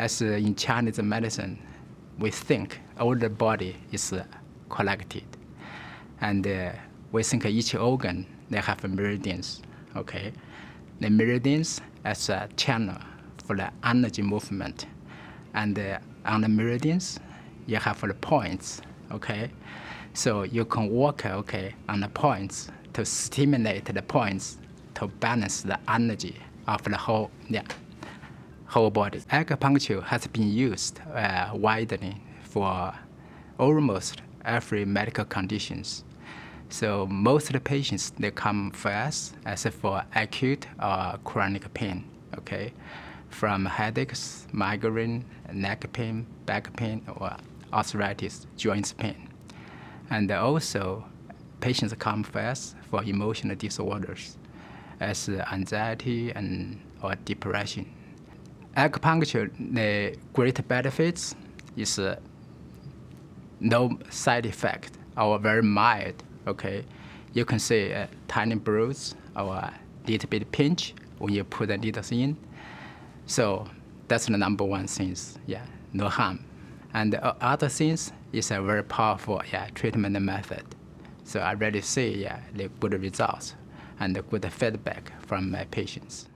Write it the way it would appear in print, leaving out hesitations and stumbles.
as in Chinese medicine, we think all the body is collected, and we think each organ, they have meridians, okay? The meridians as a channel for the energy movement, and on the meridians, you have the points, okay? So you can work, okay, on the points to stimulate the points to balance the energy of the whole, whole body. Acupuncture has been used widely for almost every medical conditions. So most of the patients, they come first as for acute or chronic pain, okay? From headaches, migraine, neck pain, back pain, or arthritis, joints pain. And also, patients come first for emotional disorders, as anxiety and or depression. Acupuncture, the great benefits is no side effect or very mild, okay? You can see a tiny bruise or a little bit pinch when you put the needles in. So that's the number one thing, yeah, no harm. And the other things is a very powerful, yeah, treatment method. So I really see, yeah, the good results and the good feedback from my patients.